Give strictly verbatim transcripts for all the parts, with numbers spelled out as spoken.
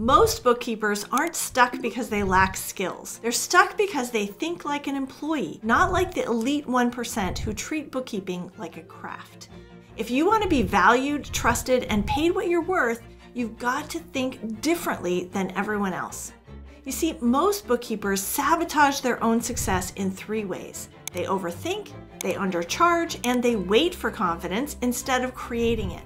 Most bookkeepers aren't stuck because they lack skills. They're stuck because they think like an employee, not like the elite one percent who treat bookkeeping like a craft. If you want to be valued, trusted, and paid what you're worth, you've got to think differently than everyone else. You see, most bookkeepers sabotage their own success in three ways. They overthink, they undercharge, and they wait for confidence instead of creating it.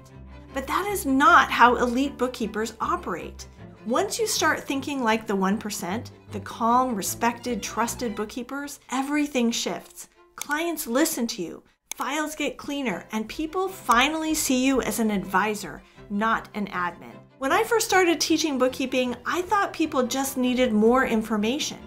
But that is not how elite bookkeepers operate. Once you start thinking like the one percent, the calm, respected, trusted bookkeepers, everything shifts. Clients listen to you, files get cleaner, and people finally see you as an advisor, not an admin. When I first started teaching bookkeeping, I thought people just needed more information.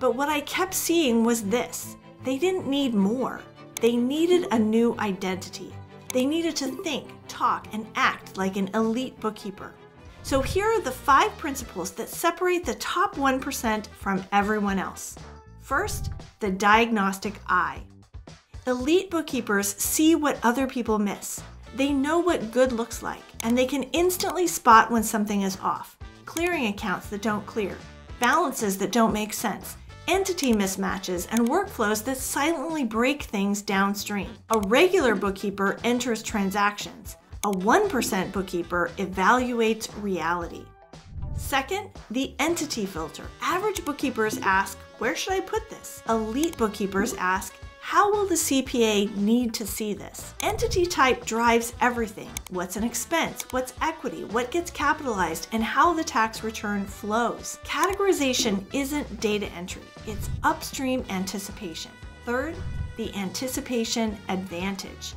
But what I kept seeing was this: they didn't need more. They needed a new identity. They needed to think, talk, and act like an elite bookkeeper. So here are the five principles that separate the top one percent from everyone else. First, the diagnostic eye. Elite bookkeepers see what other people miss. They know what good looks like, and they can instantly spot when something is off. Clearing accounts that don't clear, balances that don't make sense, entity mismatches, and workflows that silently break things downstream. A regular bookkeeper enters transactions. A one percent bookkeeper evaluates reality. Second, the entity filter. Average bookkeepers ask, where should I put this? Elite bookkeepers ask, how will the C P A need to see this? Entity type drives everything. What's an expense? What's equity? What gets capitalized? And how the tax return flows. Categorization isn't data entry. It's upstream anticipation. Third, the anticipation advantage.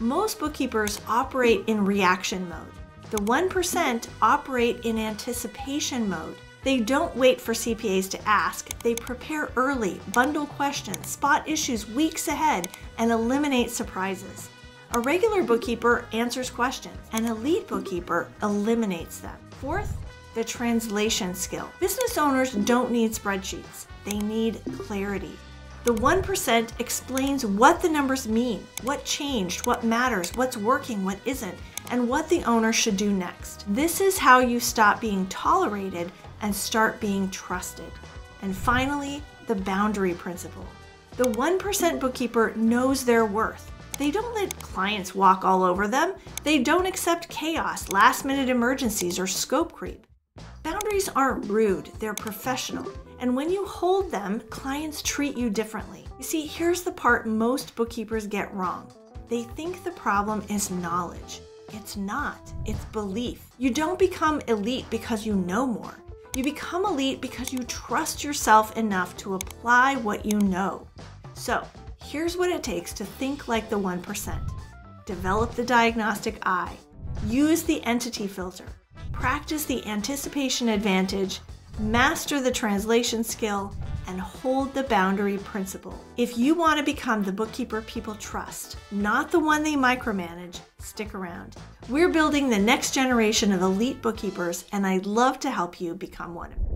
Most bookkeepers operate in reaction mode. The one percent operate in anticipation mode. They don't wait for C P As to ask. They prepare early, bundle questions, spot issues weeks ahead, and eliminate surprises. A regular bookkeeper answers questions. An elite bookkeeper eliminates them. Fourth, the translation skill. Business owners don't need spreadsheets. They need clarity. The one percent explains what the numbers mean, what changed, what matters, what's working, what isn't, and what the owner should do next. This is how you stop being tolerated and start being trusted. And finally, the boundary principle. The one percent bookkeeper knows their worth. They don't let clients walk all over them. They don't accept chaos, last-minute emergencies, or scope creep. Boundaries aren't rude, they're professional. And when you hold them, clients treat you differently. You see, here's the part most bookkeepers get wrong. They think the problem is knowledge. It's not, it's belief. You don't become elite because you know more. You become elite because you trust yourself enough to apply what you know. So here's what it takes to think like the one percent. Develop the diagnostic eye. Use the entity filter. Practice the anticipation advantage. Master the translation skill, and hold the boundary principle. If you want to become the bookkeeper people trust, not the one they micromanage, stick around. We're building the next generation of elite bookkeepers, and I'd love to help you become one of them.